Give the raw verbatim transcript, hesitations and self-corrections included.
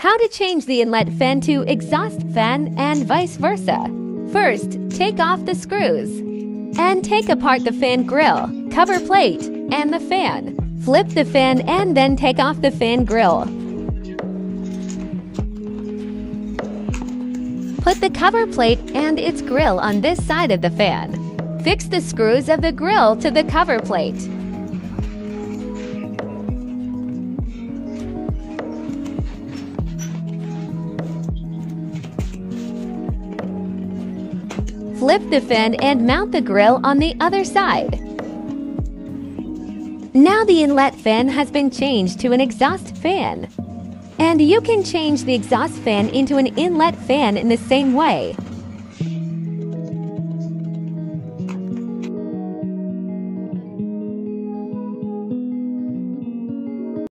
How to change the inlet fan to exhaust fan and vice versa. First, take off the screws and take apart the fan grill, cover plate, and the fan. Flip the fan and then take off the fan grill. Put the cover plate and its grill on this side of the fan. Fix the screws of the grill to the cover plate. Flip the fan and mount the grill on the other side. Now the inlet fan has been changed to an exhaust fan. And you can change the exhaust fan into an inlet fan in the same way.